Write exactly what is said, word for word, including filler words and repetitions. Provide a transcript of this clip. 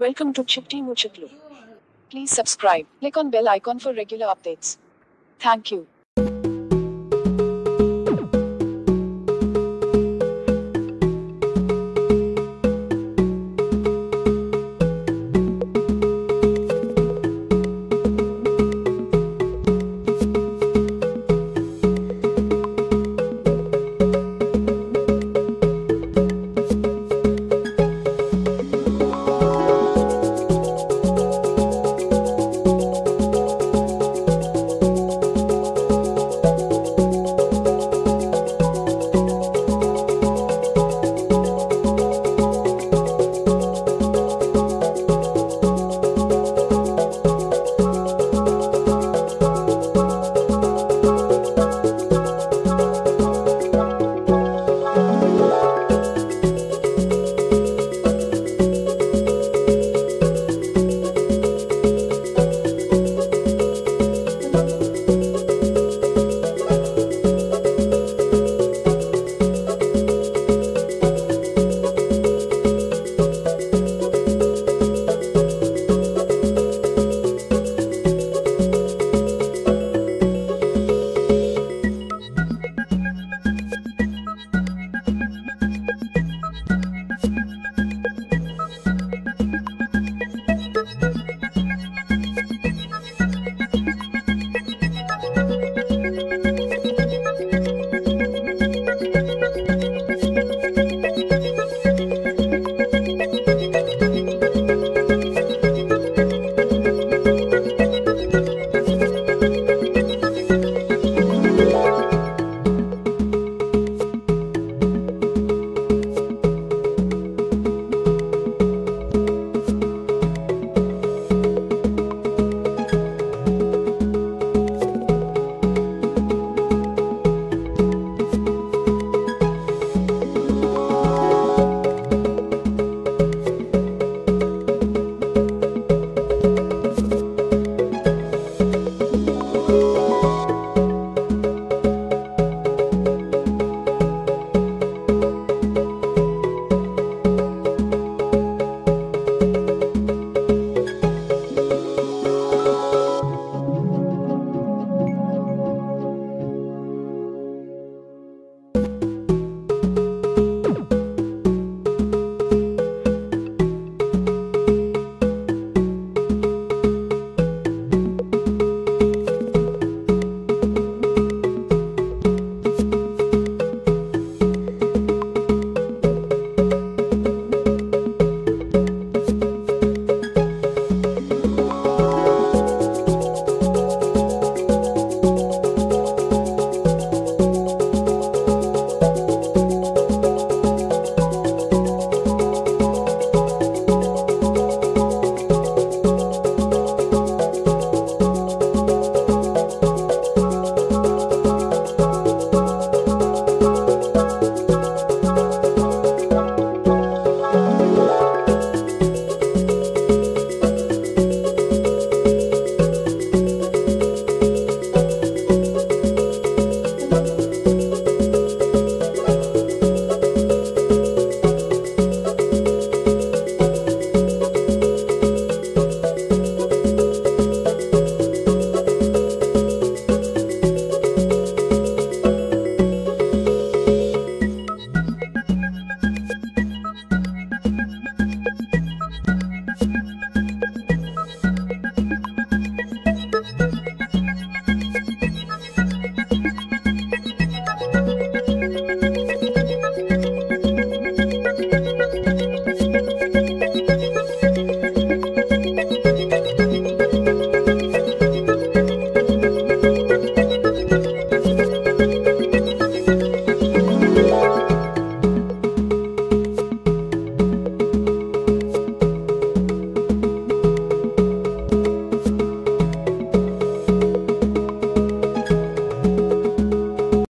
Welcome to Chitti Muchatlu. Please subscribe, click on bell icon for regular updates. Thank you.